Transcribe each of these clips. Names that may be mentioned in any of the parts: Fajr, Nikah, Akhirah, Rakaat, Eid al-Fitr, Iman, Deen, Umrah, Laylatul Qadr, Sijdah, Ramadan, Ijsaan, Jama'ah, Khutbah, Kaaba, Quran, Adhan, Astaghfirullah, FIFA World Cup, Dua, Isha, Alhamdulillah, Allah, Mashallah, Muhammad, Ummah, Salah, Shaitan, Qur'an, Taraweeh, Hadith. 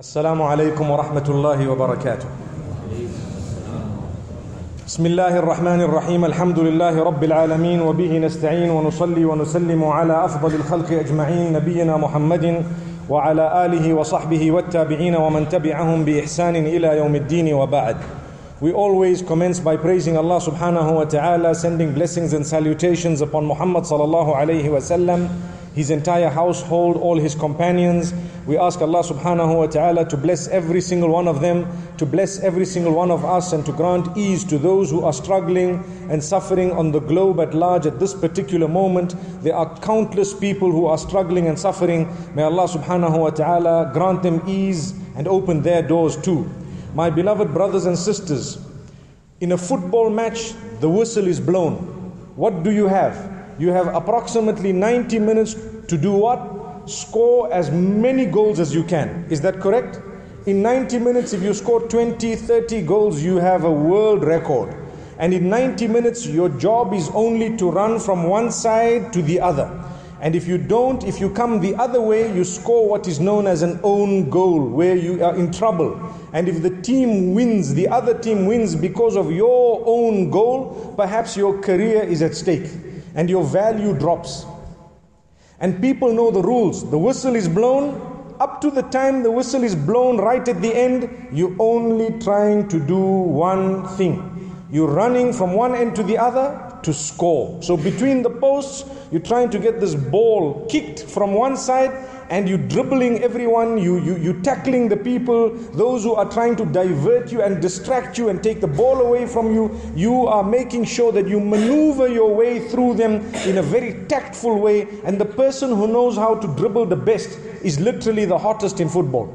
Assalamu alaikum wa rahmatullahi wa barakatuh. Bismillahir Rahmanir Rahim. Alhamdulillahi Rabbil Alameen. Wa bihi nasta'een wa nusalli wa nusallimu ala afdalil khalqi ajma'in nabiyyina Muhammadin wa ala alihi wa sahbihi wa tabi'ina wa man tabi'ahum bi ihsanin ila yawmiddin wa ba'd. We always commence by praising Allah subhanahu wa ta'ala, sending blessings and salutations upon Muhammad sallallahu alayhi wa sallam, his entire household, all his companions. We ask Allah subhanahu wa ta'ala to bless every single one of them, to bless every single one of us, and to grant ease to those who are struggling and suffering on the globe at large at this particular moment. There are countless people who are struggling and suffering. May Allah subhanahu wa ta'ala grant them ease and open their doors too. My beloved brothers and sisters, in a football match, the whistle is blown. What do you have? You have approximately 90 minutes to do what? Score as many goals as you can. Is that correct? In 90 minutes, if you score 20, 30 goals, you have a world record. And in 90 minutes, your job is only to run from one side to the other. And if you come the other way, you score what is known as an own goal, where you are in trouble. And if the other team wins because of your own goal, perhaps your career is at stake and your value drops. And people know the rules. The whistle is blown. Up to the time the whistle is blown, right at the end, you're only trying to do one thing. You're running from one end to the other to score. So between the posts, you're trying to get this ball kicked from one side, and you're dribbling everyone, you're tackling the people, those who are trying to divert you and distract you and take the ball away from you. You are making sure that you maneuver your way through them in a very tactful way. And the person who knows how to dribble the best is literally the hottest in football.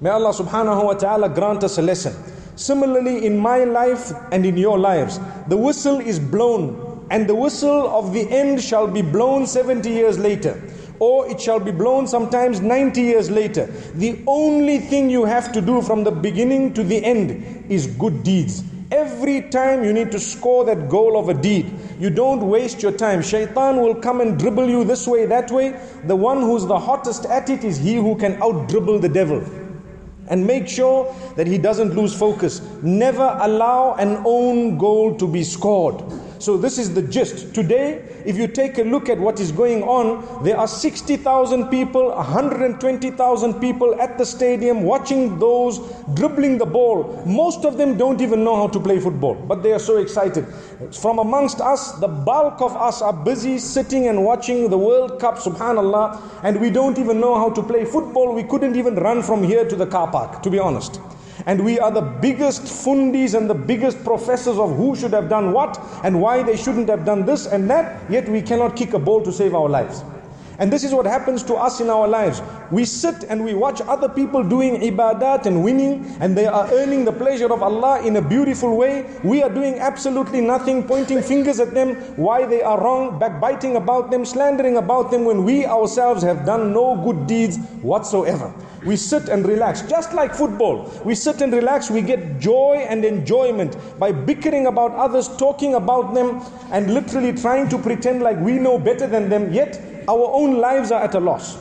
May Allah subhanahu wa ta'ala grant us a lesson. Similarly, in my life and in your lives, the whistle is blown, and the whistle of the end shall be blown 70 years later. Or it shall be blown sometimes 90 years later. The only thing you have to do from the beginning to the end is good deeds. Every time you need to score that goal of a deed. You don't waste your time. Shaitan will come and dribble you this way, that way. The one who's the hottest at it is he who can out-dribble the devil. And make sure that he doesn't lose focus. Never allow an own goal to be scored. So this is the gist. Today, if you take a look at what is going on, there are 60,000 people, 120,000 people at the stadium watching those dribbling the ball. Most of them don't even know how to play football, but they are so excited. From amongst us, the bulk of us are busy sitting and watching the World Cup, subhanallah, and we don't even know how to play football. We couldn't even run from here to the car park, to be honest. And we are the biggest fundis and the biggest professors of who should have done what and why they shouldn't have done this and that, yet we cannot kick a ball to save our lives. And this is what happens to us in our lives. We sit and we watch other people doing ibadat and winning, and they are earning the pleasure of Allah in a beautiful way. We are doing absolutely nothing, pointing fingers at them, why they are wrong, backbiting about them, slandering about them, when we ourselves have done no good deeds whatsoever. We sit and relax, just like football. We sit and relax, we get joy and enjoyment by bickering about others, talking about them, and literally trying to pretend like we know better than them, yet our own lives are at a loss.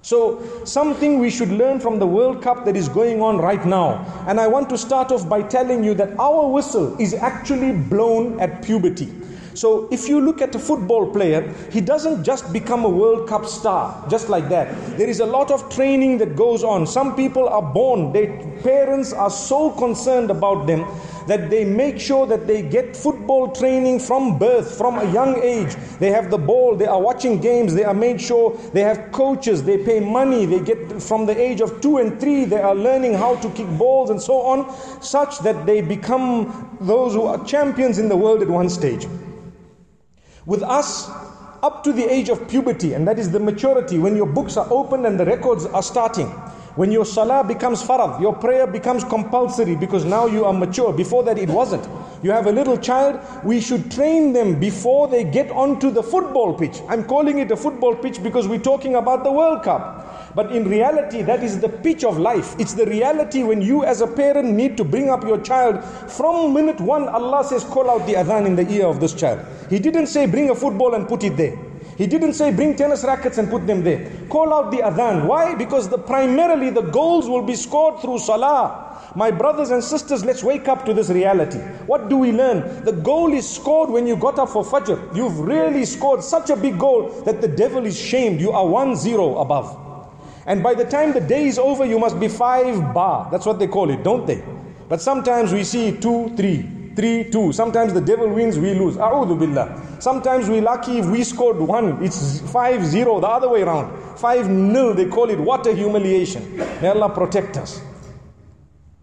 So something we should learn from the World Cup that is going on right now. And I want to start off by telling you that our whistle is actually blown at puberty. So if you look at a football player, he doesn't just become a World Cup star just like that. There is a lot of training that goes on. Some people are born, their parents are so concerned about them that they make sure that they get football training from birth, from a young age. They have the ball, they are watching games, they are made sure they have coaches, they pay money, they get from the age of 2 and 3, they are learning how to kick balls and so on, such that they become those who are champions in the world at one stage. With us, up to the age of puberty, and that is the maturity, when your books are opened and the records are starting, when your salah becomes farad, your prayer becomes compulsory because now you are mature. Before that, it wasn't. You have a little child. We should train them before they get onto the football pitch. I'm calling it a football pitch because we're talking about the World Cup. But in reality, that is the pitch of life. It's the reality when you as a parent need to bring up your child. From minute one, Allah says, call out the adhan in the ear of this child. He didn't say, bring a football and put it there. He didn't say bring tennis rackets and put them there. Call out the adhan. Why? Because primarily the goals will be scored through salah. My brothers and sisters, let's wake up to this reality. What do we learn? The goal is scored when you got up for Fajr. You've really scored such a big goal that the devil is shamed. You are 1-0 above. And by the time the day is over, you must be 5 bar. That's what they call it, don't they? But sometimes we see 2, 3, 3, 2. Sometimes the devil wins, we lose. A'udhu billah. Sometimes we're lucky if we scored 1. It's 5-0, the other way around. 5-0, they call it. What a humiliation. May Allah protect us.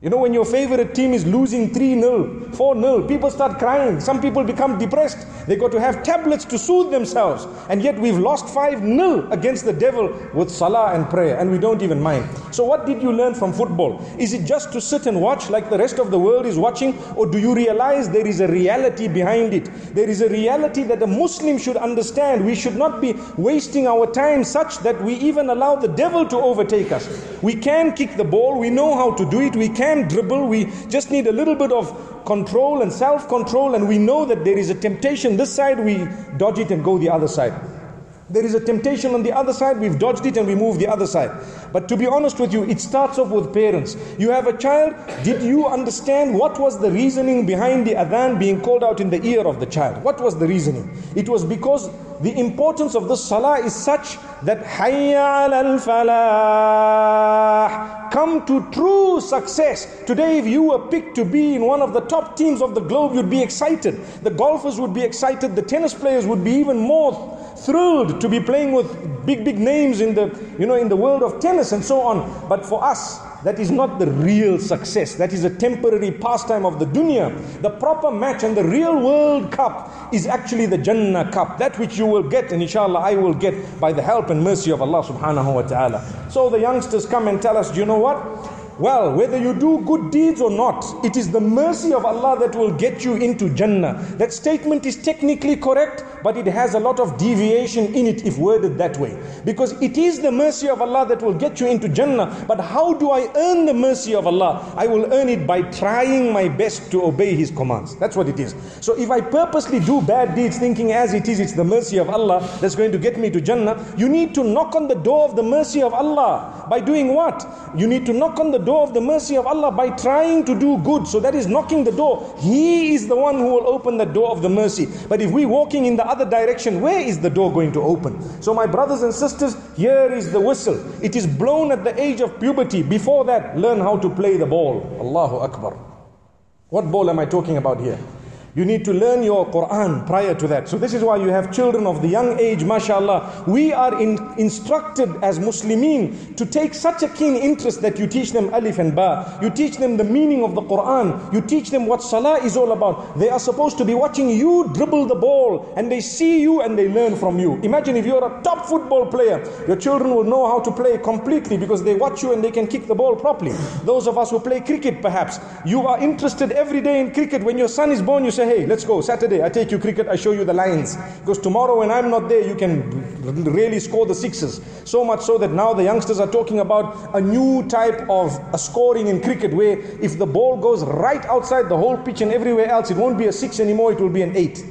You know, when your favorite team is losing 3-0, 4-0, people start crying. Some people become depressed. They got to have tablets to soothe themselves. And yet we've lost 5-0 against the devil with salah and prayer, and we don't even mind. So what did you learn from football? Is it just to sit and watch like the rest of the world is watching? Or do you realize there is a reality behind it? There is a reality that a Muslim should understand. We should not be wasting our time such that we even allow the devil to overtake us. We can kick the ball. We know how to do it. We can dribble. We just need a little bit of control and self-control, and we know that there is a temptation this side, we dodge it and go the other side. There is a temptation on the other side, we've dodged it and we move the other side. But to be honest with you, it starts off with parents. You have a child, did you understand what was the reasoning behind the adhan being called out in the ear of the child? What was the reasoning? It was because the importance of the salah is such that Hayya alal falah, come to true success. Today if you were picked to be in one of the top teams of the globe, you'd be excited. The golfers would be excited, the tennis players would be even more thrilled to be playing with big names in the in the world of tennis and so on. But for us, that is not the real success. That is a temporary pastime of the dunya. The proper match and the real World Cup is actually the Jannah Cup, that which you will get, and inshallah I will get by the help and mercy of Allah subhanahu wa ta'ala. So the youngsters come and tell us, do you know what? Well, whether you do good deeds or not, it is the mercy of Allah that will get you into Jannah. That statement is technically correct, but it has a lot of deviation in it if worded that way. Because it is the mercy of Allah that will get you into Jannah. But how do I earn the mercy of Allah? I will earn it by trying my best to obey His commands. That's what it is. So if I purposely do bad deeds thinking as it is, it's the mercy of Allah that's going to get me to Jannah, you need to knock on the door of the mercy of Allah. By doing what? You need to knock on the door of the mercy of Allah by trying to do good. So that is knocking the door. He is the one who will open the door of the mercy. But if we're walking in the other direction, where is the door going to open? So my brothers and sisters, here is the whistle. It is blown at the age of puberty. Before that, learn how to play the ball. Allahu Akbar. What ball am I talking about here? You need to learn your Qur'an prior to that. So this is why you have children of the young age, mashallah. We are instructed as Muslimin to take such a keen interest that you teach them alif and ba. You teach them the meaning of the Qur'an. You teach them what salah is all about. They are supposed to be watching you dribble the ball, and they see you and they learn from you. Imagine if you're a top football player. Your children will know how to play completely because they watch you and they can kick the ball properly. Those of us who play cricket perhaps, you are interested every day in cricket. When your son is born, you say, hey, let's go. Saturday, I take you cricket, I show you the lines. Because tomorrow when I'm not there, you can really score the 6s. So much so that now the youngsters are talking about a new type of scoring in cricket where if the ball goes right outside the whole pitch and everywhere else, it won't be a 6 anymore, it will be an 8.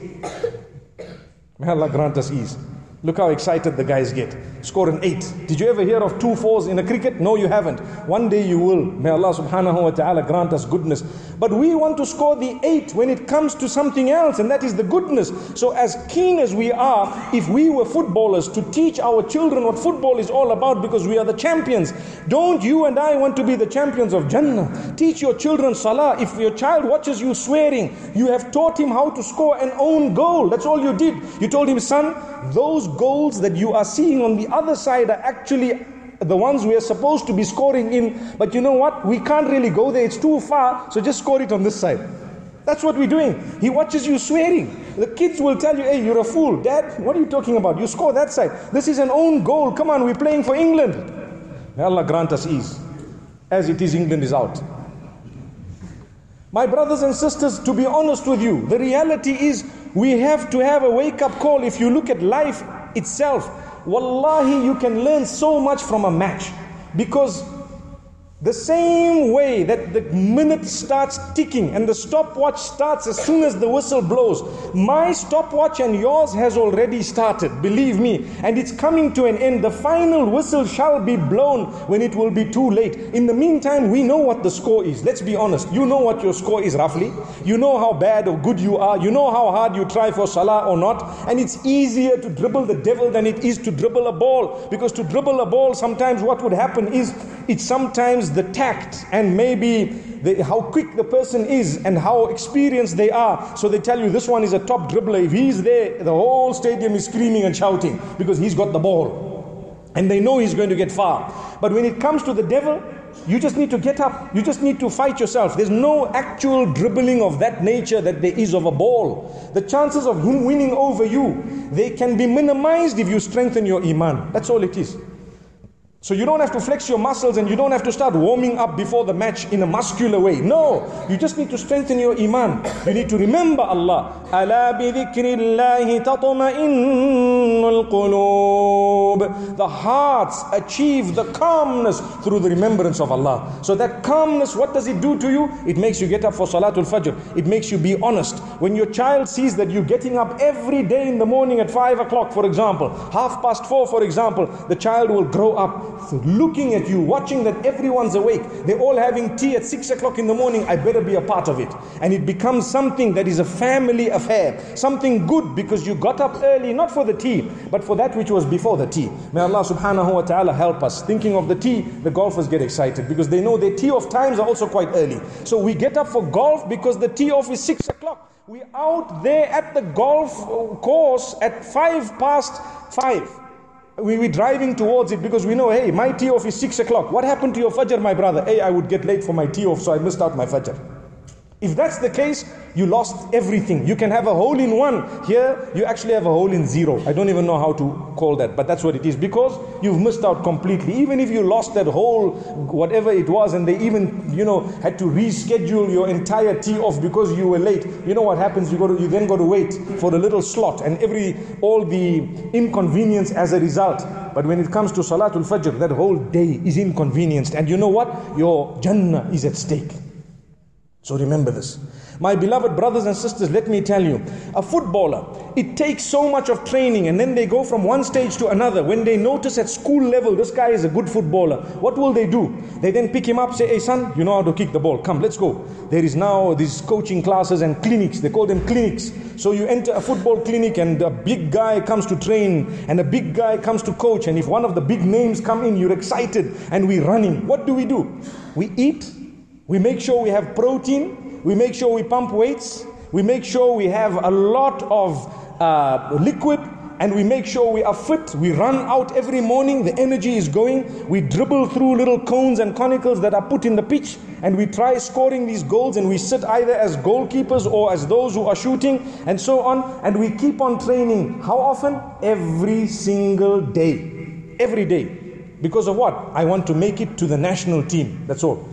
May Allah grant us ease. Look how excited the guys get. Score an 8. Did you ever hear of 2 4s in a cricket? No, you haven't. One day you will. May Allah subhanahu wa ta'ala grant us goodness. But we want to score the 8 when it comes to something else, and that is the goodness. So as keen as we are, if we were footballers, to teach our children what football is all about, because we are the champions. Don't you and I want to be the champions of Jannah? Teach your children salah. If your child watches you swearing, you have taught him how to score an own goal. That's all you did. You told him, son, those goals that you are seeing on the other side are actually the ones we are supposed to be scoring in, but you know what, we can't really go there, it's too far, so just score it on this side. That's what we're doing. He watches you swearing. The kids will tell you, hey, you're a fool. Dad, what are you talking about? You score that side. This is an own goal. Come on, we're playing for England. May Allah grant us ease. As it is, England is out. My brothers and sisters, to be honest with you, the reality is we have to have a wake-up call. If you look at life itself, Wallahi, you can learn so much from a match. Because The same way that the minute starts ticking and the stopwatch starts as soon as the whistle blows, my stopwatch and yours has already started, believe me, and it's coming to an end. The final whistle shall be blown when it will be too late. In the meantime, we know what the score is. Let's be honest. You know what your score is roughly. You know how bad or good you are. You know how hard you try for Salah or not. And it's easier to dribble the devil than it is to dribble a ball. Because to dribble a ball, sometimes what would happen is, it's sometimes the tact and maybe how quick the person is and how experienced they are. So they tell you this one is a top dribbler. If he's there, the whole stadium is screaming and shouting because he's got the ball. And they know he's going to get far. But when it comes to the devil, you just need to get up. You just need to fight yourself. There's no actual dribbling of that nature that there is of a ball. The chances of him winning over you, they can be minimized if you strengthen your iman. That's all it is. So you don't have to flex your muscles and you don't have to start warming up before the match in a muscular way. No, you just need to strengthen your iman. You need to remember Allah. Ala bi dhikrillahi tatma'innul qulub. The hearts achieve the calmness through the remembrance of Allah. So that calmness, what does it do to you? It makes you get up for Salatul Fajr. It makes you be honest. When your child sees that you're getting up every day in the morning at 5 o'clock, for example, 4:30, for example, the child will grow up. Looking at you, watching that everyone's awake, they're all having tea at 6 o'clock in the morning, I better be a part of it. And it becomes something that is a family affair, something good, because you got up early, not for the tea, but for that which was before the tea. May Allah subhanahu wa ta'ala help us. Thinking of the tea, the golfers get excited because they know their tee-off times are also quite early. So we get up for golf because the tee-off is 6 o'clock. We're out there at the golf course at 5 past 5. We're driving towards it because we know, hey, my tee off is 6 o'clock. What happened to your Fajr, my brother? Hey, I would get late for my tee off, so I missed out my Fajr. If that's the case, you lost everything. You can have a hole in one. Here, you actually have a hole in zero. I don't even know how to call that, but that's what it is. Because you've missed out completely. Even if you lost that whole, whatever it was, and they even, had to reschedule your entire tee off because you were late. You know what happens? You then got to wait for a little slot and all the inconvenience as a result. But when it comes to Salatul Fajr, that whole day is inconvenienced. And you know what? Your Jannah is at stake. So remember this. My beloved brothers and sisters, let me tell you, a footballer, it takes so much of training and then they go from one stage to another. When they notice at school level, this guy is a good footballer, what will they do? They then pick him up, say, hey son, you know how to kick the ball. Come, let's go. There is now these coaching classes and clinics. They call them clinics. So you enter a football clinic and a big guy comes to train and a big guy comes to coach. And if one of the big names come in, you're excited and we're running. What do? We eat. We make sure we have protein, we make sure we pump weights, we make sure we have a lot of liquid, and we make sure we are fit. We run out every morning, the energy is going, we dribble through little cones and conicals that are put in the pitch, and we try scoring these goals, and we sit either as goalkeepers or as those who are shooting, and so on, and we keep on training. How often? Every single day. Every day. Because of what? I want to make it to the national team, that's all.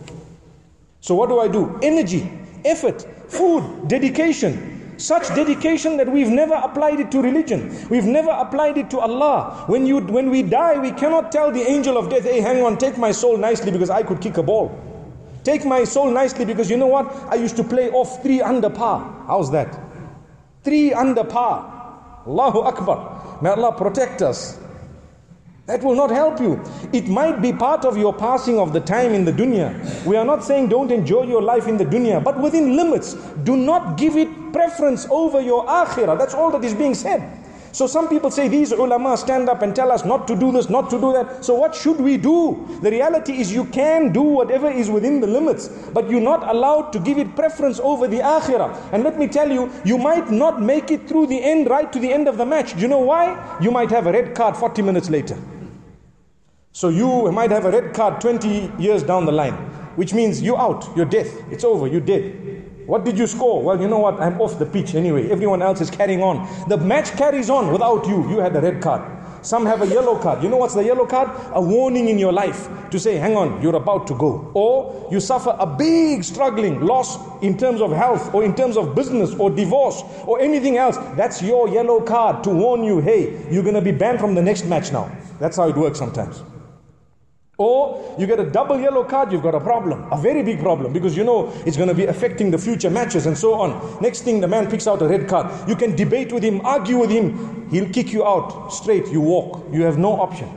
So what do I do? Energy, effort, food, dedication. Such dedication that we've never applied it to religion. We've never applied it to Allah. When we die, we cannot tell the angel of death, hey, hang on, take my soul nicely because I could kick a ball. Take my soul nicely because you know what? I used to play off 3 under par. How's that? 3 under par. Allahu Akbar. May Allah protect us. That will not help you. It might be part of your passing of the time in the dunya. We are not saying don't enjoy your life in the dunya, but within limits. Do not give it preference over your akhirah. That's all that is being said. So some people say these ulama stand up and tell us not to do this, not to do that. So what should we do? The reality is you can do whatever is within the limits, but you're not allowed to give it preference over the akhirah. And let me tell you, you might not make it through the end, right to the end of the match. Do you know why? You might have a red card 40 minutes later. So you might have a red card 20 years down the line, which means you're out, you're dead, it's over, you're dead. What did you score? Well, you know what, I'm off the pitch anyway. Everyone else is carrying on. The match carries on without you. You had a red card. Some have a yellow card. You know what's the yellow card? A warning in your life to say, hang on, you're about to go. Or you suffer a big struggling loss in terms of health or in terms of business or divorce or anything else. That's your yellow card to warn you, hey, you're going to be banned from the next match now. That's how it works sometimes. Or you get a double yellow card, you've got a problem, a very big problem, because you know it's going to be affecting the future matches and so on. Next thing, the man picks out a red card. You can debate with him, argue with him, he'll kick you out straight, you walk, you have no option.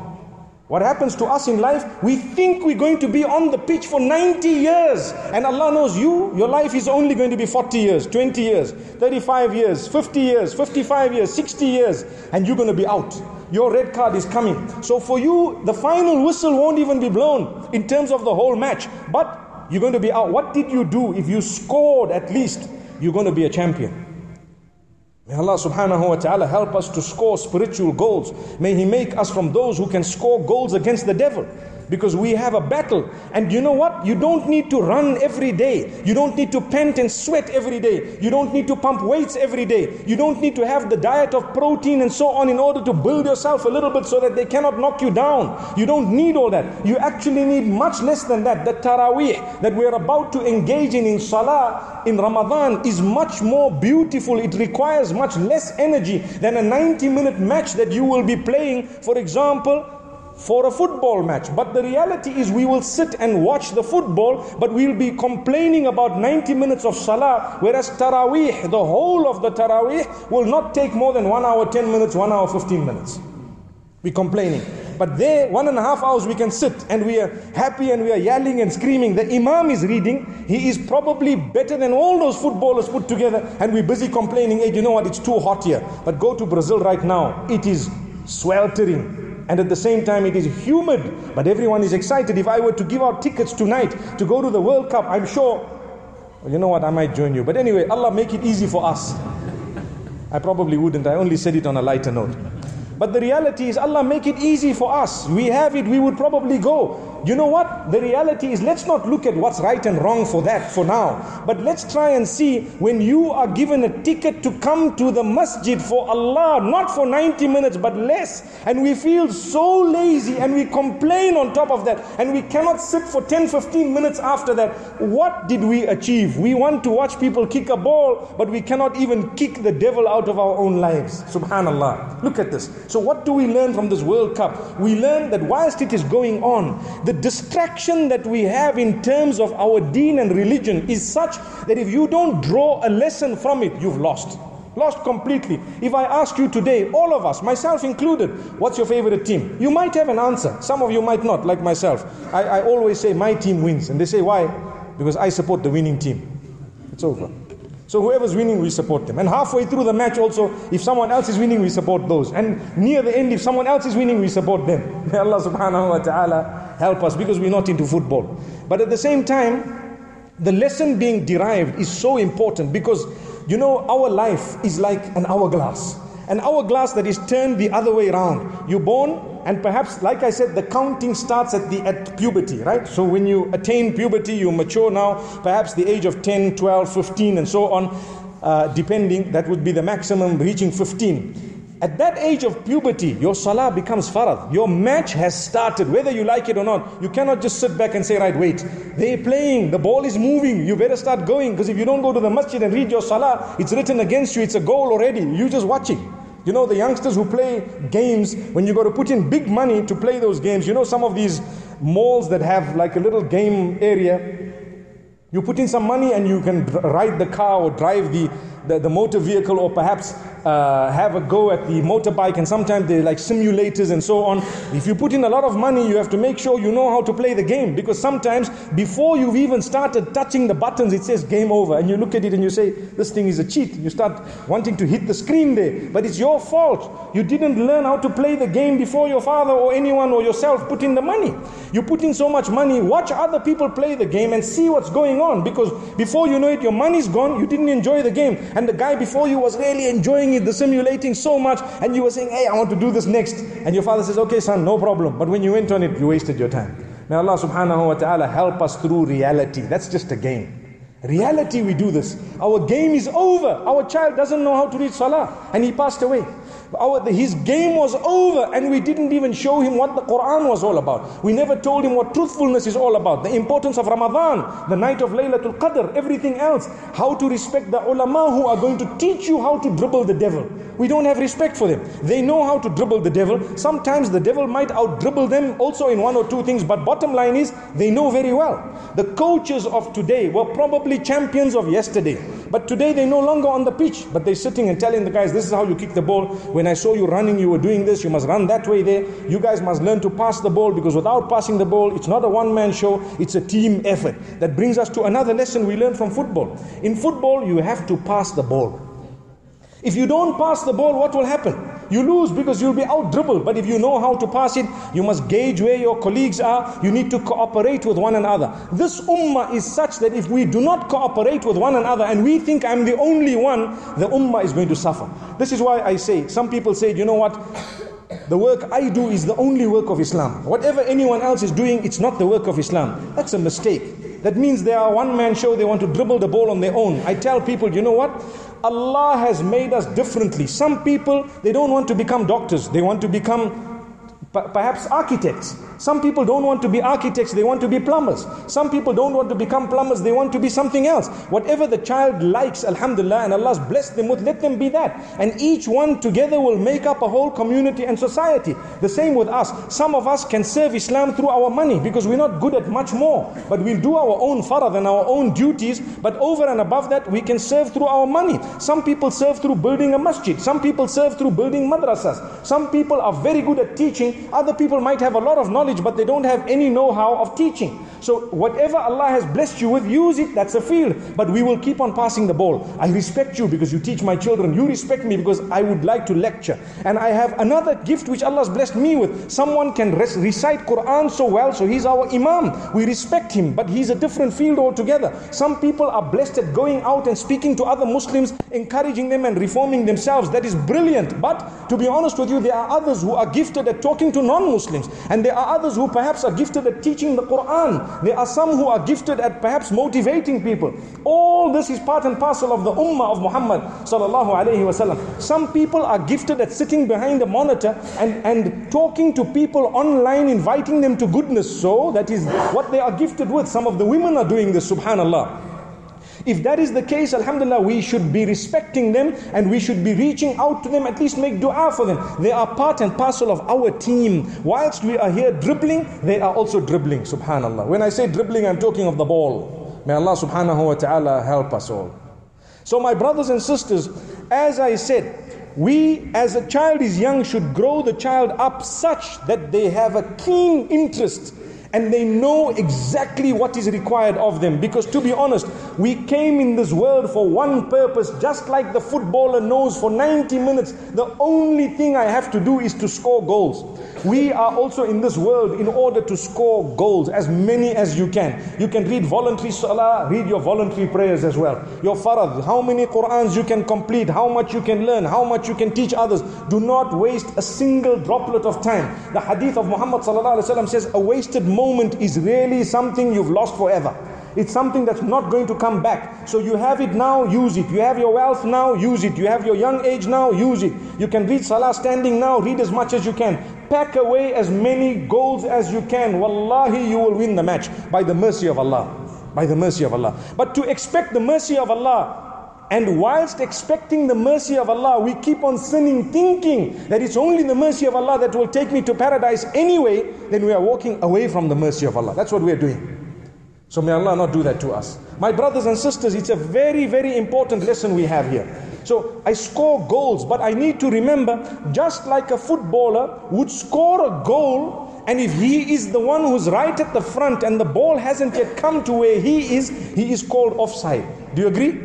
What happens to us in life, we think we're going to be on the pitch for 90 years. And Allah knows you, your life is only going to be 40 years, 20 years, 35 years, 50 years, 55 years, 60 years, and you're going to be out. Your red card is coming. So for you, the final whistle won't even be blown in terms of the whole match. But you're going to be out. What did you do? If you scored at least, you're going to be a champion. May Allah subhanahu wa ta'ala help us to score spiritual goals. May He make us from those who can score goals against the devil. Because we have a battle. And you know what? You don't need to run every day. You don't need to pant and sweat every day. You don't need to pump weights every day. You don't need to have the diet of protein and so on in order to build yourself a little bit so that they cannot knock you down. You don't need all that. You actually need much less than that. The Taraweeh that we're about to engage in Salah in Ramadan is much more beautiful. It requires much less energy than a 90-minute match that you will be playing, for example, for a football match. But the reality is we will sit and watch the football, but we'll be complaining about 90 minutes of Salah, whereas Taraweeh, the whole of the Taraweeh, will not take more than 1 hour, 10 minutes, 1 hour, 15 minutes. We're complaining. But there, 1.5 hours we can sit and we are happy and we are yelling and screaming. The Imam is reading. He is probably better than all those footballers put together, and we're busy complaining, hey, you know what, it's too hot here. But go to Brazil right now. It is sweltering. And at the same time, it is humid, but everyone is excited. If I were to give out tickets tonight to go to the World Cup, I'm sure, well, you know what, I might join you. But anyway, Allah make it easy for us. I probably wouldn't. I only said it on a lighter note. But the reality is, Allah make it easy for us. We have it, we would probably go. You know what? The reality is, let's not look at what's right and wrong for that for now. But let's try and see, when you are given a ticket to come to the masjid for Allah, not for 90 minutes but less, and we feel so lazy and we complain on top of that, and we cannot sit for 10-15 minutes after that. What did we achieve? We want to watch people kick a ball, but we cannot even kick the devil out of our own lives. Subhanallah. Look at this. So what do we learn from this World Cup? We learn that whilst it is going on, the distraction that we have in terms of our deen and religion is such that if you don't draw a lesson from it, you've lost. Lost completely. If I ask you today, all of us, myself included, what's your favorite team? You might have an answer. Some of you might not, like myself. I always say my team wins. And they say, why? Because I support the winning team. It's over. So whoever's winning, we support them. And halfway through the match also, if someone else is winning, we support those. And near the end, if someone else is winning, we support them. May Allah subhanahu wa ta'ala help us, because we're not into football. But at the same time, the lesson being derived is so important, because, you know, our life is like an hourglass. An hourglass that is turned the other way around. You're born, and perhaps, like I said, the counting starts at puberty, right? So when you attain puberty, you mature now, perhaps the age of 10, 12, 15, and so on, depending, that would be the maximum, reaching 15. At that age of puberty, your salah becomes farad. Your match has started, whether you like it or not. You cannot just sit back and say, right, wait. They're playing, the ball is moving, you better start going, because if you don't go to the masjid and read your salah, it's written against you, it's a goal already. You're just watching. You know, the youngsters who play games, when you got to put in big money to play those games, you know, some of these malls that have like a little game area, you put in some money and you can ride the car or drive the motor vehicle, or perhaps have a go at the motorbike, and sometimes they're like simulators and so on. If you put in a lot of money, you have to make sure you know how to play the game, because sometimes before you've even started touching the buttons, it says game over, and you look at it and you say, this thing is a cheat. You start wanting to hit the screen there, but it's your fault. You didn't learn how to play the game before your father or anyone or yourself put in the money. You put in so much money, watch other people play the game and see what's going on, because before you know it, your money's gone, you didn't enjoy the game, and the guy before you was really enjoying the simulating so much, and you were saying, hey, I want to do this next, and your father says, okay son, no problem, but when you went on it, you wasted your time. May Allah subhanahu wa ta'ala help us through reality. That's just a game. Reality, we do this. Our game is over. Our child doesn't know how to read salah, and he passed away. His game was over, and we didn't even show him what the Qur'an was all about. We never told him what truthfulness is all about, the importance of Ramadan, the night of Laylatul Qadr, everything else, how to respect the ulama who are going to teach you how to dribble the devil. We don't have respect for them. They know how to dribble the devil. Sometimes the devil might out-dribble them also in one or two things, but bottom line is they know very well. The coaches of today were probably champions of yesterday, but today they're no longer on the pitch, but they're sitting and telling the guys, this is how you kick the ball. When I saw you running, you were doing this, you must run that way there. You guys must learn to pass the ball, because without passing the ball, it's not a one-man show, it's a team effort. That brings us to another lesson we learned from football. In football, you have to pass the ball. If you don't pass the ball, what will happen? You lose, because you'll be out-dribbled. But if you know how to pass it, you must gauge where your colleagues are. You need to cooperate with one another. This ummah is such that if we do not cooperate with one another and we think I'm the only one, the ummah is going to suffer. This is why I say, some people say, you know what? The work I do is the only work of Islam. Whatever anyone else is doing, it's not the work of Islam. That's a mistake. That means they are one-man show. They want to dribble the ball on their own. I tell people, you know what? Allah has made us differently. Some people, they don't want to become doctors. They want to become perhaps architects. Some people don't want to be architects. They want to be plumbers. Some people don't want to become plumbers. They want to be something else. Whatever the child likes, alhamdulillah, and Allah's blessed them with, let them be that. And each one together will make up a whole community and society. The same with us. Some of us can serve Islam through our money, because we're not good at much more. But we'll do our own farad and our own duties. But over and above that, we can serve through our money. Some people serve through building a masjid. Some people serve through building madrasas. Some people are very good at teaching. Other people might have a lot of knowledge, but they don't have any know-how of teaching. So whatever Allah has blessed you with, use it. That's a field. But we will keep on passing the ball. I respect you because you teach my children. You respect me because I would like to lecture. And I have another gift which Allah has blessed me with. Someone can recite Qur'an so well, so he's our Imam. We respect him, but he's a different field altogether. Some people are blessed at going out and speaking to other Muslims, encouraging them and reforming themselves. That is brilliant. But to be honest with you, there are others who are gifted at talking to non-Muslims, and there are others who perhaps are gifted at teaching the Qur'an. There are some who are gifted at perhaps motivating people. All this is part and parcel of the Ummah of Muhammad sallallahu alaihi wasallam. Some people are gifted at sitting behind a monitor and talking to people online, inviting them to goodness. So that is what they are gifted with. Some of the women are doing this, subhanallah. If that is the case, alhamdulillah, we should be respecting them and we should be reaching out to them, at least make dua for them. They are part and parcel of our team. Whilst we are here dribbling, they are also dribbling, subhanallah. When I say dribbling, I'm talking of the ball. May Allah subhanahu wa ta'ala help us all. So my brothers and sisters, as I said, we as a child is young should grow the child up such that they have a keen interest and they know exactly what is required of them. Because to be honest, we came in this world for one purpose, just like the footballer knows for 90 minutes, the only thing I have to do is to score goals. We are also in this world in order to score goals, as many as you can. You can read voluntary salah, read your voluntary prayers as well. Your farad, how many Qur'ans you can complete, how much you can learn, how much you can teach others. Do not waste a single droplet of time. The hadith of Muhammad ﷺ says, a wasted moment is really something you've lost forever. It's something that's not going to come back. So you have it now, use it. You have your wealth now, use it. You have your young age now, use it. You can read salah standing now, read as much as you can. Pack away as many goals as you can. Wallahi, you will win the match by the mercy of Allah. By the mercy of Allah. But to expect the mercy of Allah, and whilst expecting the mercy of Allah, we keep on sinning, thinking that it's only the mercy of Allah that will take me to paradise anyway, then we are walking away from the mercy of Allah. That's what we are doing. So may Allah not do that to us. My brothers and sisters, it's a very, very important lesson we have here. So I score goals, but I need to remember, just like a footballer would score a goal, and if he is the one who's right at the front and the ball hasn't yet come to where he is called offside. Do you agree?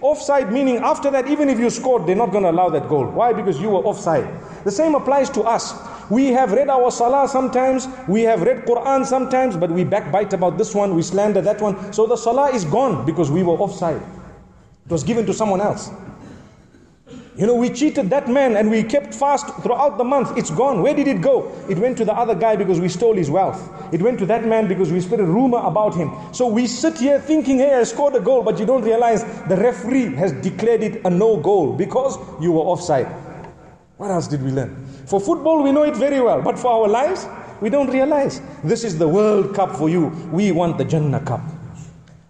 Offside meaning after that, even if you scored, they're not going to allow that goal. Why? Because you were offside. The same applies to us. We have read our salah sometimes, we have read Qur'an sometimes, but we backbite about this one, we slander that one. So the salah is gone because we were offside. It was given to someone else. You know, we cheated that man and we kept fast throughout the month. It's gone. Where did it go? It went to the other guy because we stole his wealth. It went to that man because we spread a rumor about him. So we sit here thinking, hey, I scored a goal, but you don't realize the referee has declared it a no goal because you were offside. What else did we learn? For football, we know it very well. But for our lives, we don't realize. This is the World Cup for you. We want the Jannah Cup.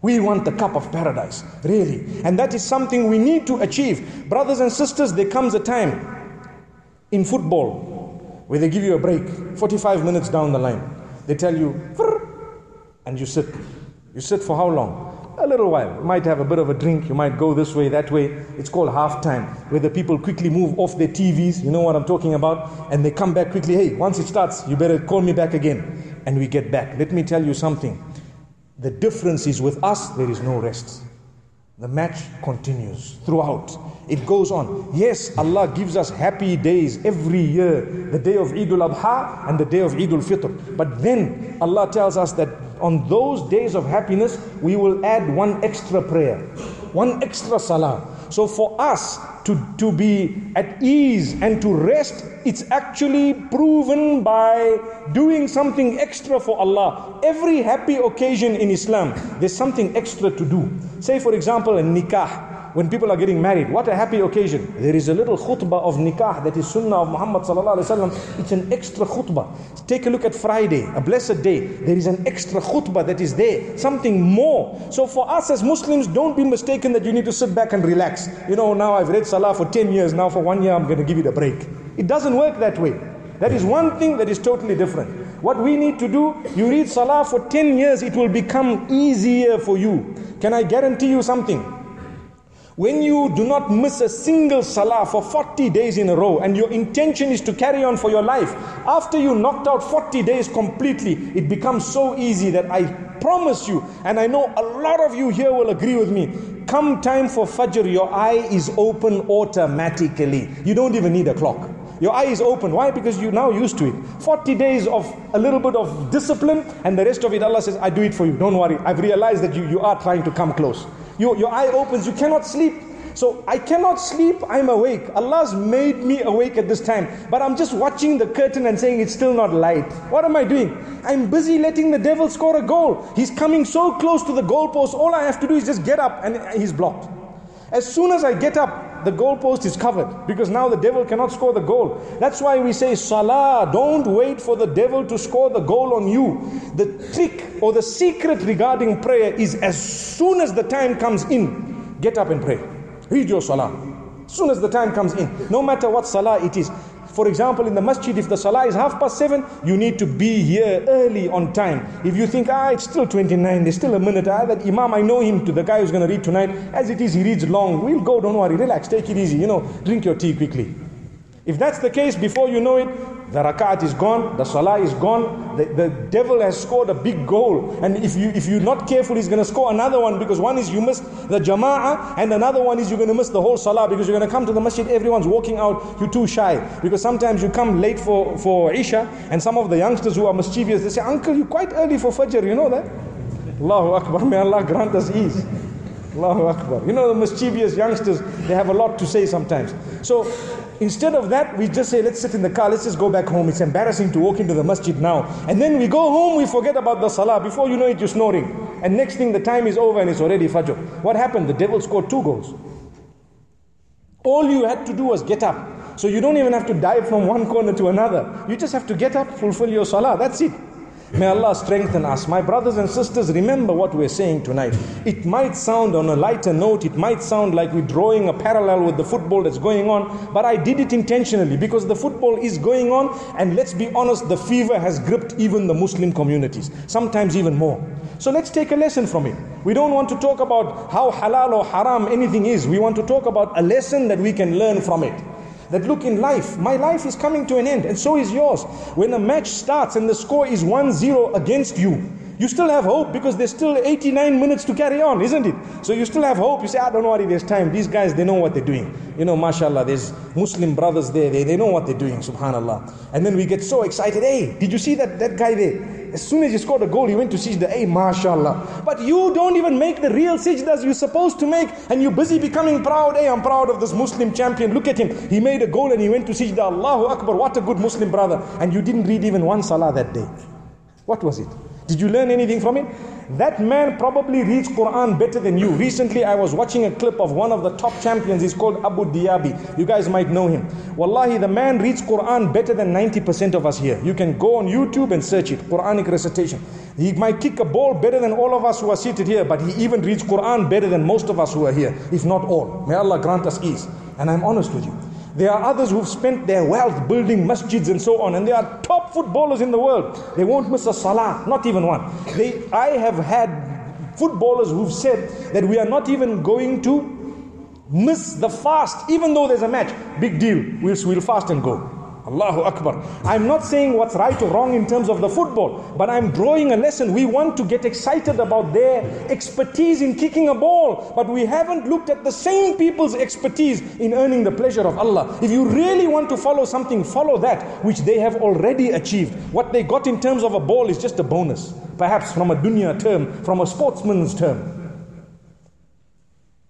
We want the cup of paradise, really. And that is something we need to achieve. Brothers and sisters, there comes a time in football where they give you a break. 45 minutes down the line. They tell you, and you sit. You sit for how long? A little while. You might have a bit of a drink. You might go this way, that way. It's called halftime, where the people quickly move off their TVs. You know what I'm talking about? And they come back quickly. Hey, once it starts, you better call me back again. And we get back. Let me tell you something. The difference is with us, there is no rest. The match continues throughout. It goes on. Yes, Allah gives us happy days every year. The day of Eid al-Adha and the day of Eid al-Fitr. But then Allah tells us that on those days of happiness, we will add one extra prayer, one extra salah. So for us to be at ease and to rest, it's actually proven by doing something extra for Allah. Every happy occasion in Islam, there's something extra to do. Say for example, a nikah, when people are getting married, what a happy occasion. There is a little khutbah of nikah that is sunnah of Muhammad sallallahu alaihi wasallam. It's an extra khutbah. Take a look at Friday, a blessed day. There is an extra khutbah that is there, something more. So for us as Muslims, don't be mistaken that you need to sit back and relax. You know, now I've read Salah for 10 years, now for 1 year I'm going to give it a break. It doesn't work that way. That is one thing that is totally different. What we need to do, you read Salah for 10 years, it will become easier for you. Can I guarantee you something? When you do not miss a single Salah for 40 days in a row and your intention is to carry on for your life, after you knocked out 40 days completely, it becomes so easy that I promise you, and I know a lot of you here will agree with me, come time for Fajr, your eye is open automatically. You don't even need a clock. Your eye is open. Why? Because you're now used to it. 40 days of a little bit of discipline and the rest of it, Allah says, I do it for you. Don't worry. I've realized that you are trying to come close. Your eye opens. You cannot sleep. So I cannot sleep. I'm awake. Allah's made me awake at this time. But I'm just watching the curtain and saying it's still not light. What am I doing? I'm busy letting the devil score a goal. He's coming so close to the goalpost. All I have to do is just get up and he's blocked. As soon as I get up, the goalpost is covered because now the devil cannot score the goal. That's why we say Salah, don't wait for the devil to score the goal on you. The trick or the secret regarding prayer is as soon as the time comes in, get up and pray. Read your Salah. As soon as the time comes in, no matter what Salah it is. For example, in the masjid, if the Salah is 7:30, you need to be here early on time. If you think, it's still 29, there's still a minute, that Imam, I know him, to the guy who's going to read tonight, as it is, he reads long, we'll go, don't worry, relax, take it easy, drink your tea quickly. If that's the case, before you know it, the Rakaat is gone, the Salah is gone, the devil has scored a big goal. And if you're not careful, he's going to score another one, because one is you missed the Jama'ah, and another one is you're going to miss the whole Salah, because you're going to come to the masjid, everyone's walking out, you're too shy. Because sometimes you come late for Isha, and some of the youngsters who are mischievous, they say, Uncle, you're quite early for Fajr, you know that? Allahu Akbar, may Allah grant us ease. Allahu Akbar. The mischievous youngsters, they have a lot to say sometimes. So, instead of that, we just say, let's sit in the car, let's just go back home. It's embarrassing to walk into the masjid now. And then we go home, we forget about the Salah. Before you know it, you're snoring. And next thing, the time is over and it's already Fajr. What happened? The devil scored 2 goals. All you had to do was get up. So you don't even have to dive from one corner to another. You just have to get up, fulfill your Salah. That's it. May Allah strengthen us. My brothers and sisters, remember what we're saying tonight. It might sound on a lighter note, it might sound like we're drawing a parallel with the football that's going on, but I did it intentionally because the football is going on, and let's be honest, the fever has gripped even the Muslim communities, sometimes even more. So let's take a lesson from it. We don't want to talk about how halal or haram anything is. We want to talk about a lesson that we can learn from it. That look, in life, my life is coming to an end and so is yours. When a match starts and the score is 1-0 against you, you still have hope because there's still 89 minutes to carry on, isn't it? So you still have hope. You say, don't worry, there's time. These guys, they know what they're doing. Mashallah, there's Muslim brothers there. They know what they're doing, subhanallah. And then we get so excited. Hey, did you see that guy there? As soon as he scored a goal, he went to Sijdah. Hey, mashallah. But you don't even make the real Sijdahs you're supposed to make. And you're busy becoming proud. Hey, I'm proud of this Muslim champion. Look at him. He made a goal and he went to Sijdah. Allahu Akbar. What a good Muslim brother. And you didn't read even one salah that day. What was it? Did you learn anything from it? that man probably reads Quran better than you. Recently I was watching a clip of one of the top champions. He's called Abu Dhabi. You guys might know him. Wallahi, the man reads Quran better than 90% of us here. You can go on YouTube and search it, Quranic recitation. He might kick a ball better than all of us who are seated here, but he even reads Quran better than most of us who are here, if not all. May Allah grant us ease. And I'm honest with you, there are others who've spent their wealth building masjids and so on, and they are top footballers in the world. They won't miss a Salah, not even one. I have had footballers who've said that we are not even going to miss the fast, even though there's a match. Big deal, we'll fast and go. Allahu Akbar. I'm not saying what's right or wrong in terms of the football, but I'm drawing a lesson. We want to get excited about their expertise in kicking a ball, but we haven't looked at the same people's expertise in earning the pleasure of Allah. If you really want to follow something, follow that which they have already achieved. What they got in terms of a ball is just a bonus, perhaps from a dunya term, from a sportsman's term.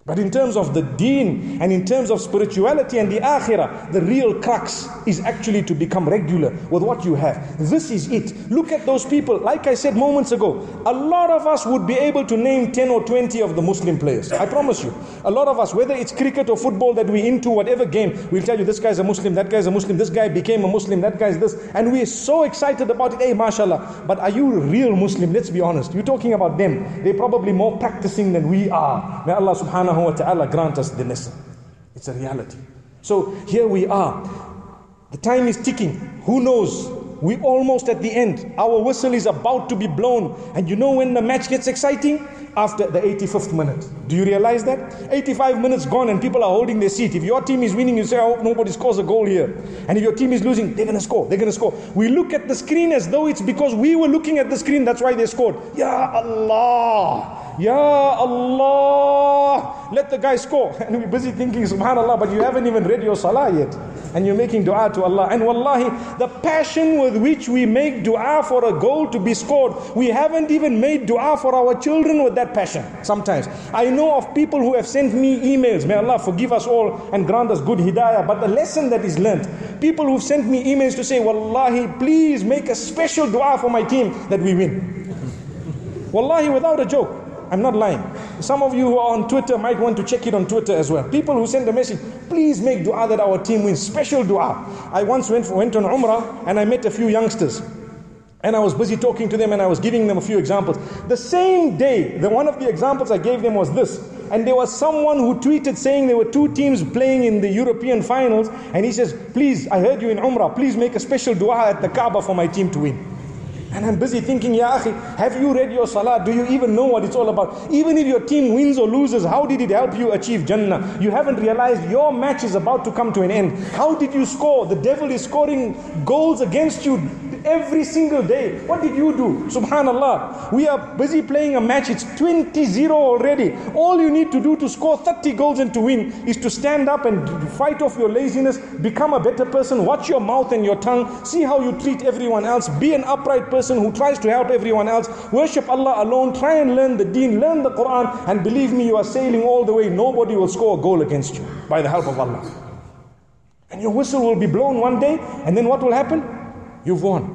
But in terms of the deen and in terms of spirituality and the akhirah, the real crux is actually to become regular with what you have. This is it. Look at those people. Like I said moments ago, a lot of us would be able to name 10 or 20 of the Muslim players. I promise you. A lot of us, whether it's cricket or football that we're into, whatever game, we'll tell you this guy's a Muslim, that guy's a Muslim, this guy became a Muslim, that guy's this. And we're so excited about it. Hey, mashallah. But are you a real Muslim? Let's be honest. You're talking about them. They're probably more practicing than we are. May Allah subhanahu wa ta'ala grant us the lesson. It's a reality. So here we are. The time is ticking. Who knows? We're almost at the end. Our whistle is about to be blown. And you know when the match gets exciting? After the 85th minute. Do you realize that? 85 minutes gone and people are holding their seat. If your team is winning, you say, I hope nobody scores a goal here. And if your team is losing, they're going to score. They're going to score. We look at the screen as though it's because we were looking at the screen. That's why they scored. Ya Allah. Ya Allah, let the guy score. And we're busy thinking, Subhanallah, but you haven't even read your Salah yet. And you're making dua to Allah. And wallahi, the passion with which we make dua for a goal to be scored, we haven't even made dua for our children with that passion sometimes. I know of people who have sent me emails. May Allah forgive us all and grant us good hidayah. But the lesson that is learned, people who've sent me emails to say, wallahi, please make a special dua for my team that we win. Wallahi, without a joke. I'm not lying. Some of you who are on Twitter might want to check it on Twitter as well. People who send a message, please make dua that our team wins. Special dua. I once went on Umrah and I met a few youngsters. And I was busy talking to them and I was giving them a few examples. The same day, one of the examples I gave them was this. And there was someone who tweeted saying there were two teams playing in the European finals. And he says, please, I heard you in Umrah. Please make a special dua at the Kaaba for my team to win. And I'm busy thinking, Ya Akhi, have you read your Salah? Do you even know what it's all about? Even if your team wins or loses, how did it help you achieve Jannah? You haven't realized your match is about to come to an end. How did you score? The devil is scoring goals against you every single day. What did you do? Subhanallah. We are busy playing a match. It's 20-0 already. All you need to do to score 30 goals and to win is to stand up and fight off your laziness, become a better person, watch your mouth and your tongue, see how you treat everyone else, be an upright person who tries to help everyone else, worship Allah alone, try and learn the deen, learn the Quran, and believe me, you are sailing all the way. Nobody will score a goal against you by the help of Allah. And your whistle will be blown one day, and then what will happen? You've won.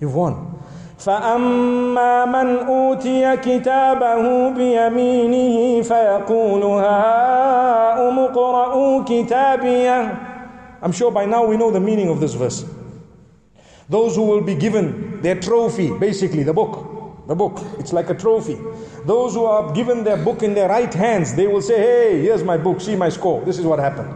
You've won. فَأَمَّا مَنْ أُوتِيَ كِتَابَهُ بِيَمِينِهِ فَيَقُولُ هَاؤُمُ اقْرَءُوا كِتَابِيَهْ. I'm sure by now we know the meaning of this verse. Those who will be given their trophy, basically the book, it's like a trophy. Those who are given their book in their right hands, they will say, hey, here's my book, see my score. This is what happened.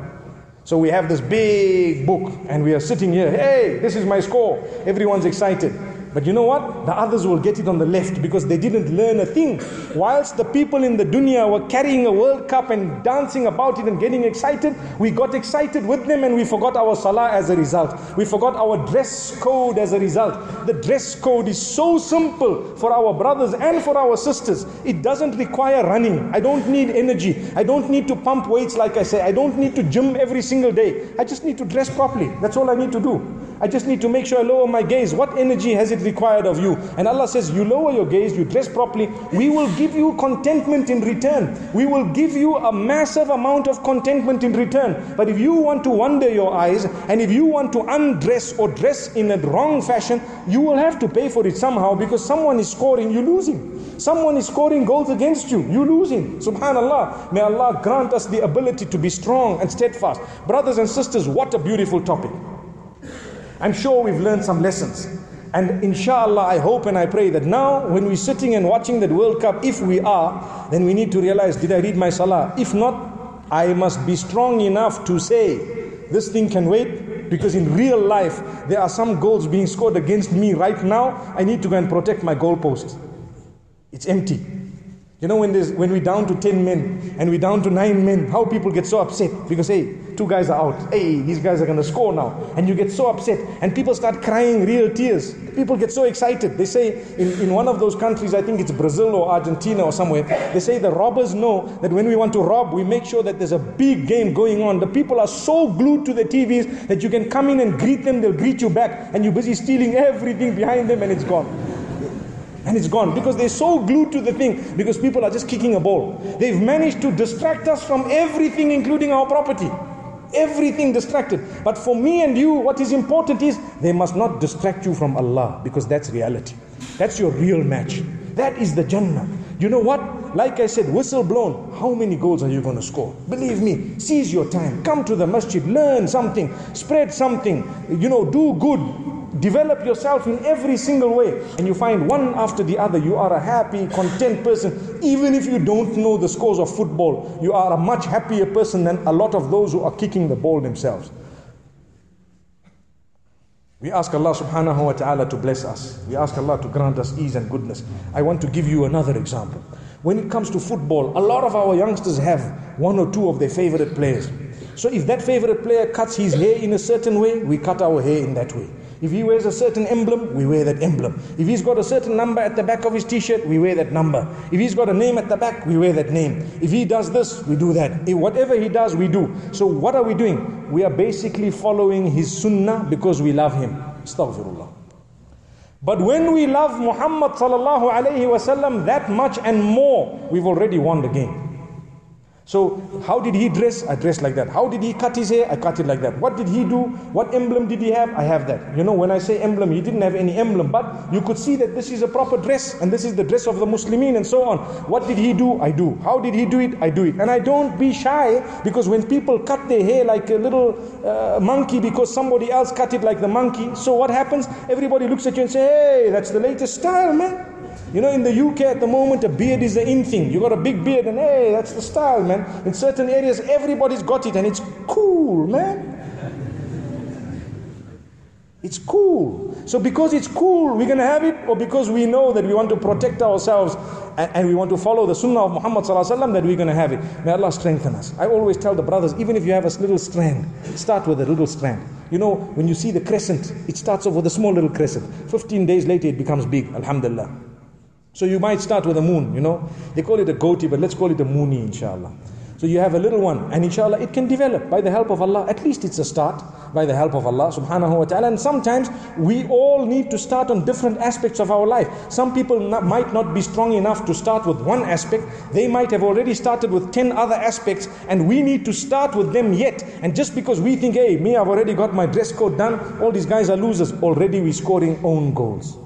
So we have this big book and we are sitting here. Hey, this is my score. Everyone's excited. But you know what? The others will get it on the left because they didn't learn a thing. Whilst the people in the dunya were carrying a World Cup and dancing about it and getting excited, we got excited with them and we forgot our Salah as a result. We forgot our dress code as a result. The dress code is so simple for our brothers and for our sisters. It doesn't require running. I don't need energy. I don't need to pump weights like I say. I don't need to gym every single day. I just need to dress properly. That's all I need to do. I just need to make sure I lower my gaze. What energy has it required of you? And Allah says, you lower your gaze, you dress properly, we will give you contentment in return. We will give you a massive amount of contentment in return. But if you want to wander your eyes, and if you want to undress or dress in a wrong fashion, you will have to pay for it somehow, because someone is scoring, you losing. Someone is scoring goals against you, you losing. Subhanallah. May Allah grant us the ability to be strong and steadfast. Brothers and sisters, what a beautiful topic. I'm sure we've learned some lessons. And inshallah, I hope and I pray that now when we're sitting and watching that World Cup, if we are, then we need to realize, did I read my Salah? If not, I must be strong enough to say, this thing can wait, because in real life, there are some goals being scored against me right now. I need to go and protect my goalposts. It's empty. You know, when we're down to 10 men and we're down to 9 men, how people get so upset because, hey, 2 guys are out. Hey, these guys are going to score now. And you get so upset and people start crying real tears. People get so excited. They say in one of those countries, I think it's Brazil or Argentina or somewhere, they say the robbers know that when we want to rob, we make sure that there's a big game going on. The people are so glued to the TVs that you can come in and greet them. They'll greet you back and you're busy stealing everything behind them and it's gone. And it's gone because they're so glued to the thing, because people are just kicking a ball. They've managed to distract us from everything, including our property. Everything distracted. But for me and you, what is important is they must not distract you from Allah, because that's reality. That's your real match. That is the Jannah. You know what? Like I said, whistle blown. How many goals are you going to score? Believe me, seize your time. Come to the masjid, learn something, spread something, you know, do good. Develop yourself in every single way, and you find one after the other you are a happy, content person. Even if you don't know the scores of football, you are a much happier person than a lot of those who are kicking the ball themselves. We ask Allah subhanahu wa ta'ala to bless us. We ask Allah to grant us ease and goodness. I want to give you another example. When it comes to football, a lot of our youngsters have one or two of their favorite players. So if that favorite player cuts his hair in a certain way, we cut our hair in that way. If he wears a certain emblem, we wear that emblem. If he's got a certain number at the back of his t-shirt, we wear that number. If he's got a name at the back, we wear that name. If he does this, we do that. If whatever he does, we do. So what are we doing? We are basically following his sunnah because we love him. Astaghfirullah. But when we love Muhammad sallallahu alayhi wa sallam that much and more, we've already won the game. So how did he dress? I dressed like that. How did he cut his hair? I cut it like that. What did he do? What emblem did he have? I have that. You know, when I say emblem, he didn't have any emblem, but you could see that this is a proper dress and this is the dress of the Muslimin and so on. What did he do? I do. How did he do it? I do it. And I don't be shy, because when people cut their hair like a little monkey because somebody else cut it like the monkey, so what happens? Everybody looks at you and say, hey, that's the latest style, man. You know, in the UK at the moment, a beard is the in thing. You got a big beard and hey, that's the style, man. In certain areas, everybody's got it and it's cool, man. It's cool. So because it's cool, we're going to have it, or because we know that we want to protect ourselves and we want to follow the sunnah of Muhammad sallallahu alaihi wasallam, that we're going to have it. May Allah strengthen us. I always tell the brothers, even if you have a little strand, start with a little strand. You know, when you see the crescent, it starts off with a small little crescent. 15 days later, it becomes big. Alhamdulillah. So you might start with a moon, you know. They call it a goatee, but let's call it a moony, inshallah. So you have a little one, and inshallah it can develop by the help of Allah. At least it's a start by the help of Allah subhanahu wa ta'ala. And sometimes we all need to start on different aspects of our life. Some people might not be strong enough to start with one aspect. They might have already started with 10 other aspects, and we need to start with them yet. And just because we think, hey, me, I've already got my dress code done, all these guys are losers, already we're scoring own goals.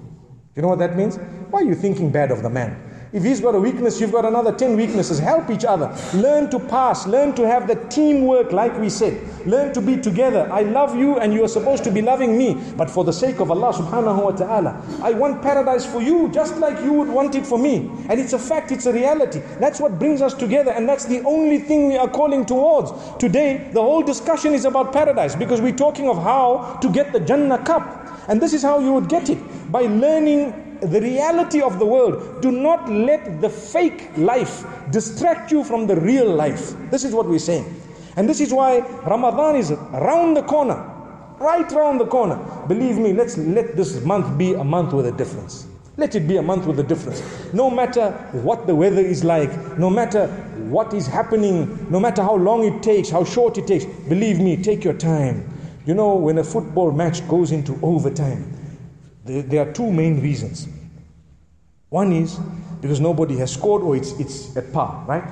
You know what that means? Why are you thinking bad of the man? If he's got a weakness, you've got another 10 weaknesses. Help each other. Learn to pass. Learn to have the teamwork, like we said. Learn to be together. I love you and you are supposed to be loving me. But for the sake of Allah subhanahu wa ta'ala, I want paradise for you just like you would want it for me. And it's a fact, it's a reality. That's what brings us together, and that's the only thing we are calling towards. Today, the whole discussion is about paradise, because we're talking of how to get the Jannah cup. And this is how you would get it, by learning the reality of the world. Do not let the fake life distract you from the real life. This is what we're saying. And this is why Ramadan is around the corner, right round the corner. Believe me, let's let this month be a month with a difference. Let it be a month with a difference. No matter what the weather is like, no matter what is happening, no matter how long it takes, how short it takes, believe me, take your time. You know, when a football match goes into overtime, there are two main reasons. One is because nobody has scored, or it's at par, right?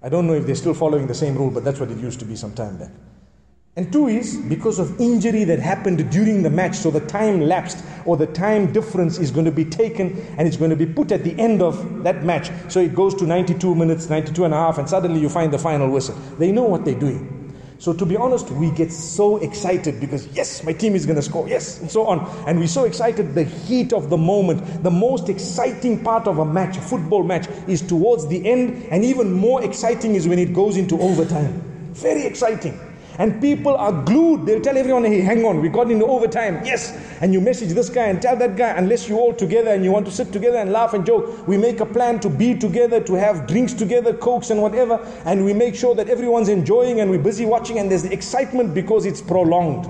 I don't know if they're still following the same rule, but that's what it used to be some time back. And two is because of injury that happened during the match, so the time lapsed or the time difference is going to be taken and it's going to be put at the end of that match. So it goes to 92 minutes, 92 and a half, and suddenly you find the final whistle. They know what they're doing. So to be honest, we get so excited because, yes, my team is going to score, yes, and so on. And we're so excited, the heat of the moment, the most exciting part of a match, a football match, is towards the end, and even more exciting is when it goes into overtime. Very exciting. And people are glued. They'll tell everyone, hey, hang on, we got into overtime, yes. And you message this guy and tell that guy, unless you're all together and you want to sit together and laugh and joke, we make a plan to be together, to have drinks together, cokes and whatever, and we make sure that everyone's enjoying and we're busy watching and there's the excitement because it's prolonged.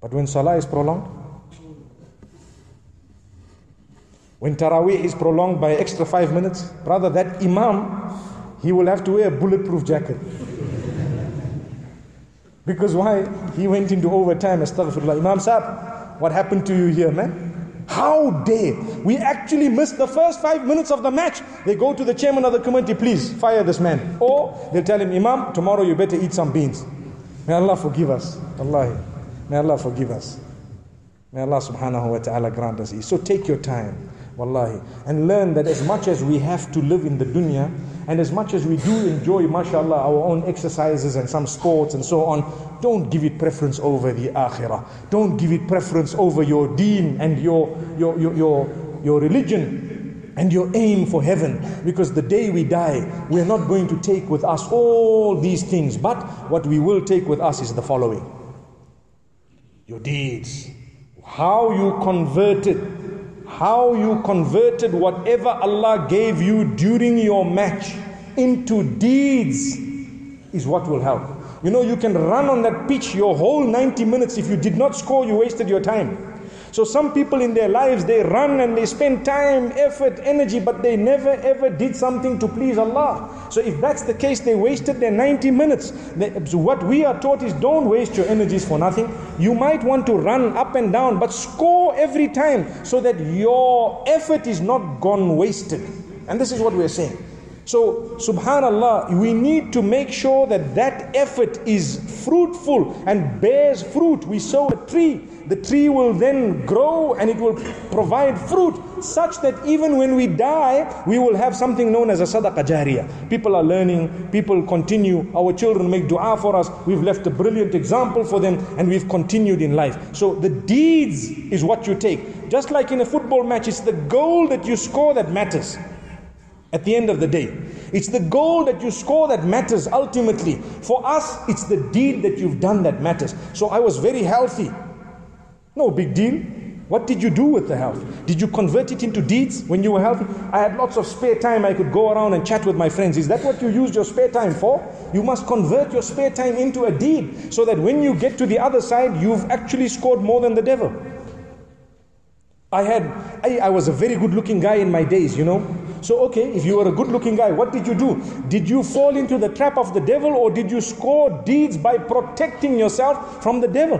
But when Salah is prolonged, when Taraweeh is prolonged by extra 5 minutes, brother, that Imam, he will have to wear a bulletproof jacket. Because why? He went into overtime. Astaghfirullah. Imam Saab, what happened to you here, man? How dare? We actually missed the first 5 minutes of the match. They go to the chairman of the committee, please fire this man. Or they'll tell him, Imam, tomorrow you better eat some beans. May Allah forgive us. Wallahi. May Allah forgive us. May Allah subhanahu wa ta'ala grant us ease. So take your time. Wallahi. And learn that as much as we have to live in the dunya, and as much as we do enjoy, mashallah, our own exercises and some sports and so on, don't give it preference over the akhirah. Don't give it preference over your deen and your religion and your aim for heaven. Because the day we die, we're not going to take with us all these things. But what we will take with us is the following. Your deeds. How you converted whatever Allah gave you during your match into deeds is what will help. You know, you can run on that pitch your whole 90 minutes. If you did not score, you wasted your time. So some people in their lives, they run and they spend time, effort, energy, but they never ever did something to please Allah. So if that's the case, they wasted their 90 minutes. So what we are taught is don't waste your energies for nothing. You might want to run up and down, but score every time so that your effort is not gone wasted. And this is what we are saying. So, subhanallah, we need to make sure that that effort is fruitful and bears fruit. We sow a tree. The tree will then grow and it will provide fruit such that even when we die, we will have something known as a sadaqah jariyah. People are learning. People continue. Our children make dua for us. We've left a brilliant example for them and we've continued in life. So the deeds is what you take. Just like in a football match, it's the goal that you score that matters. At the end of the day, it's the goal that you score that matters ultimately. For us, it's the deed that you've done that matters. So I was very healthy. No big deal. What did you do with the health? Did you convert it into deeds when you were healthy? I had lots of spare time. I could go around and chat with my friends. Is that what you used your spare time for? You must convert your spare time into a deed so that when you get to the other side, you've actually scored more than the devil. I was a very good looking guy in my days, you know. So, okay, if you were a good-looking guy, what did you do? Did you fall into the trap of the devil, or did you score deeds by protecting yourself from the devil?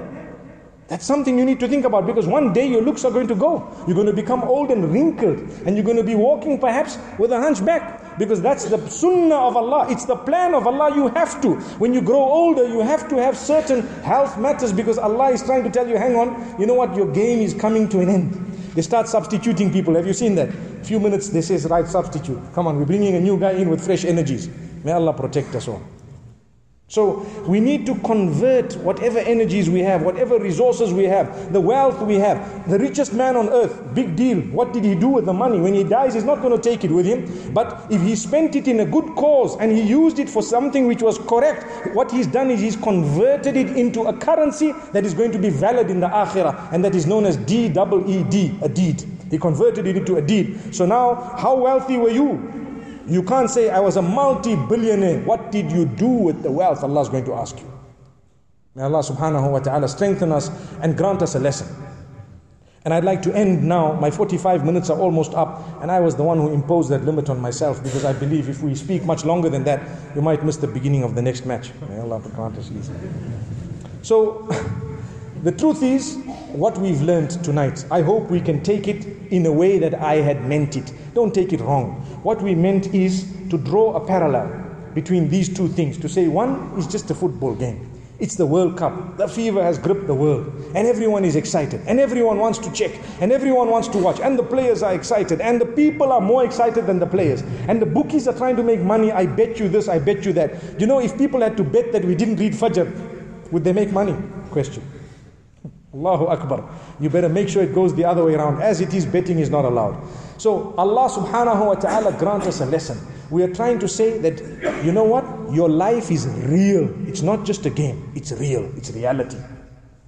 That's something you need to think about, because one day your looks are going to go. You're going to become old and wrinkled, and you're going to be walking perhaps with a hunchback, because that's the sunnah of Allah. It's the plan of Allah. You have to. When you grow older, you have to have certain health matters, because Allah is trying to tell you, hang on, you know what, your game is coming to an end. They start substituting people. Have you seen that? A few minutes, they say, right, substitute. Come on, we're bringing a new guy in with fresh energies. May Allah protect us all. So we need to convert whatever energies we have, whatever resources we have, the wealth we have. The richest man on earth, big deal. What did he do with the money? When he dies, he's not going to take it with him. But if he spent it in a good cause and he used it for something which was correct, what he's done is he's converted it into a currency that is going to be valid in the akhirah, and that is known as D-double-E-D, a deed. He converted it into a deed. So now, how wealthy were you? You can't say, I was a multi-billionaire. What did you do with the wealth? Allah is going to ask you. May Allah subhanahu wa ta'ala strengthen us and grant us a lesson. And I'd like to end now. My 45 minutes are almost up. And I was the one who imposed that limit on myself, because I believe if we speak much longer than that, you might miss the beginning of the next match. May Allah grant us ease. So the truth is, what we've learned tonight, I hope we can take it in a way that I had meant it. Don't take it wrong. What we meant is to draw a parallel between these two things, to say one is just a football game. It's the World Cup. The fever has gripped the world, and everyone is excited, and everyone wants to check, and everyone wants to watch, and the players are excited, and the people are more excited than the players, and the bookies are trying to make money. I bet you this, I bet you that. You know, if people had to bet that we didn't read Fajr, would they make money? Question. Allahu Akbar. You better make sure it goes the other way around. As it is, betting is not allowed. So Allah subhanahu wa ta'ala grant us a lesson. We are trying to say that, you know what? Your life is real. It's not just a game. It's real. It's reality.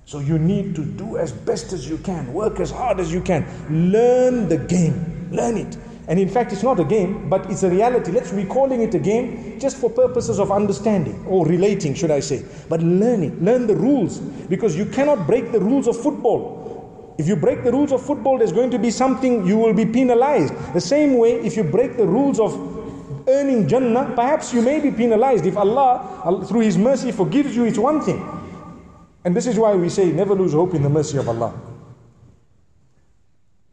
So you need to do as best as you can. Work as hard as you can. Learn the game. Learn it. And in fact, it's not a game, but it's a reality. Let's be calling it a game just for purposes of understanding or relating, should I say. But learn it. Learn the rules. Because you cannot break the rules of football. If you break the rules of football, there's going to be something, you will be penalized. The same way, if you break the rules of earning Jannah, perhaps you may be penalized. If Allah, through His mercy, forgives you, it's one thing. And this is why we say, never lose hope in the mercy of Allah.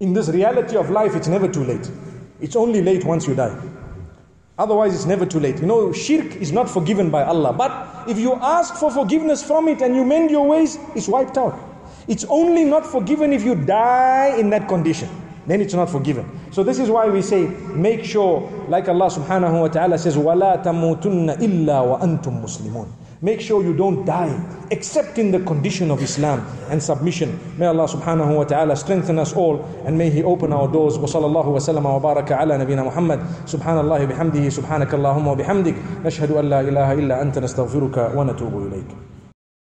In this reality of life, it's never too late. It's only late once you die. Otherwise, it's never too late. You know, shirk is not forgiven by Allah. But if you ask for forgiveness from it and you mend your ways, it's wiped out. It's only not forgiven if you die in that condition. Then it's not forgiven. So this is why we say, make sure, like Allah subhanahu wa ta'ala says, وَلَا تَمُوتُنَّ إِلَّا وَأَنْتُمْ مُسْلِمُونَ. Make sure you don't die, except in the condition of Islam and submission. May Allah subhanahu wa ta'ala strengthen us all, and may He open our doors. Wa sallallahu wa sallam wa baraka ala nabina Muhammad. Subhanallah bihamdihi, subhanakallahumma wa bihamdik. Nashhadu an la ilaha illa anta nastaghfiruka wa natubu ilayk.